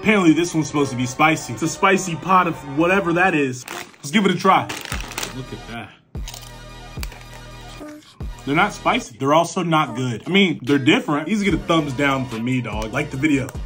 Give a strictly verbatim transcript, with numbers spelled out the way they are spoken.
Apparently this one's supposed to be spicy. It's a spicy pot of whatever that is. Let's give it a try. Look at that. They're not spicy. They're also not good. I mean, they're different. Easy to get a thumbs down for me, dog. Like the video.